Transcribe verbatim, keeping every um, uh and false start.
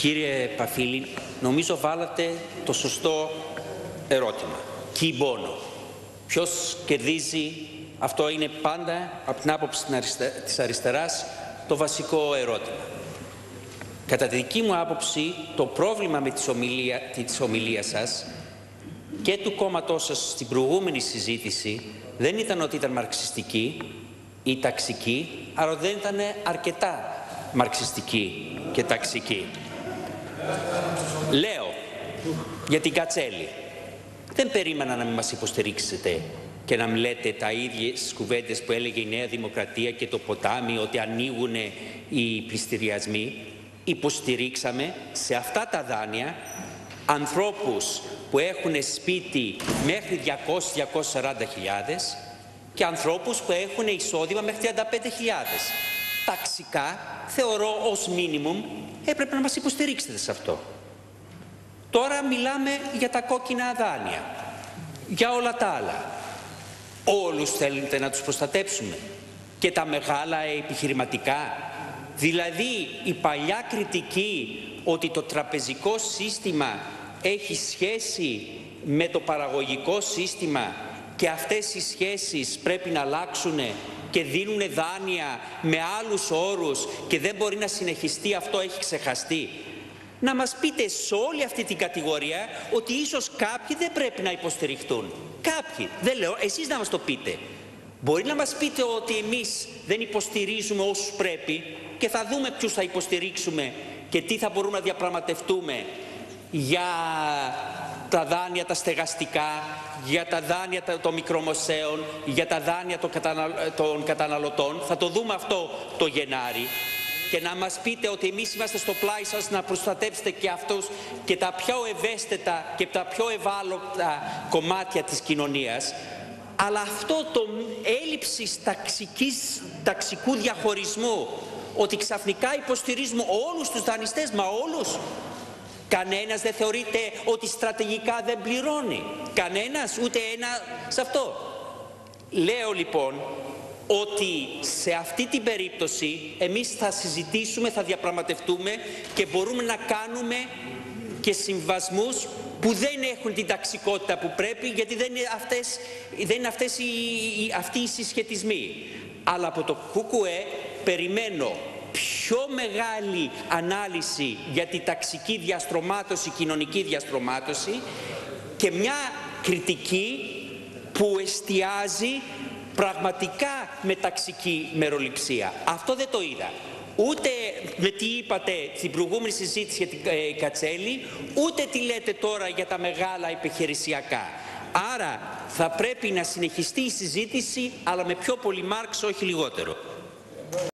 Κύριε Παφίλη, νομίζω βάλατε το σωστό ερώτημα. Κι πόνο. Ποιος κερδίζει, αυτό είναι πάντα, από την άποψη της αριστεράς, το βασικό ερώτημα. Κατά τη δική μου άποψη, το πρόβλημα με τη ομιλία σας και του κόμματός σας στην προηγούμενη συζήτηση δεν ήταν ότι ήταν μαρξιστική ή ταξική, αλλά δεν ήταν αρκετά μαρξιστική και ταξική. Λέω για την Κατσέλη. Δεν περίμενα να μην μας υποστηρίξετε και να μην λέτε τα ίδια κουβέντες που έλεγε η Νέα Δημοκρατία και το ποτάμι, ότι ανοίγουν οι πληστηριασμοί. Υποστηρίξαμε σε αυτά τα δάνεια ανθρώπους που έχουν σπίτι μέχρι διακόσιες με διακόσιες σαράντα χιλιάδες και ανθρώπους που έχουν εισόδημα μέχρι τριάντα πέντε χιλιάδες. Ταξικά, θεωρώ ως μίνιμουμ, έπρεπε να μας υποστηρίξετε σε αυτό. Τώρα μιλάμε για τα κόκκινα δάνεια, για όλα τα άλλα. Όλους θέλετε να τους προστατέψουμε, και τα μεγάλα επιχειρηματικά. Δηλαδή η παλιά κριτική ότι το τραπεζικό σύστημα έχει σχέση με το παραγωγικό σύστημα και αυτές οι σχέσεις πρέπει να αλλάξουν και δίνουν δάνεια με άλλους όρους και δεν μπορεί να συνεχιστεί, αυτό έχει ξεχαστεί. Να μας πείτε σε όλη αυτή την κατηγορία ότι ίσως κάποιοι δεν πρέπει να υποστηριχτούν. Κάποιοι, δεν λέω, εσείς να μας το πείτε. Μπορεί να μας πείτε ότι εμείς δεν υποστηρίζουμε όσους πρέπει και θα δούμε ποιους θα υποστηρίξουμε και τι θα μπορούμε να διαπραγματευτούμε για τα δάνεια τα στεγαστικά, για τα δάνεια των μικρομεσαίων, για τα δάνεια των καταναλωτών. Θα το δούμε αυτό το Γενάρη. Και να μας πείτε ότι εμείς είμαστε στο πλάι σας να προστατέψετε και αυτούς και τα πιο ευαίσθητα και τα πιο ευάλωτα κομμάτια της κοινωνίας. Αλλά αυτό το έλλειψη ταξικού διαχωρισμού, ότι ξαφνικά υποστηρίζουμε όλους τους δανειστές, μα όλους. Κανένας δεν θεωρείται ότι στρατηγικά δεν πληρώνει. Κανένας, ούτε ένα σε αυτό. Λέω λοιπόν ότι σε αυτή την περίπτωση εμείς θα συζητήσουμε, θα διαπραγματευτούμε και μπορούμε να κάνουμε και συμβασμούς που δεν έχουν την ταξικότητα που πρέπει, γιατί δεν είναι, αυτές, δεν είναι αυτές οι, αυτοί οι συσχετισμοί. Αλλά από το ΚΚΕ περιμένω πιο μεγάλη ανάλυση για τη ταξική διαστρωμάτωση, κοινωνική διαστρωμάτωση και μια κριτική που εστιάζει πραγματικά με ταξική μεροληψία. Αυτό δεν το είδα. Ούτε με τι είπατε στην προηγούμενη συζήτηση για την ε, Κατσέλη, ούτε τι λέτε τώρα για τα μεγάλα επιχειρησιακά. Άρα θα πρέπει να συνεχιστεί η συζήτηση, αλλά με πιο πολύ Μάρξ, όχι λιγότερο.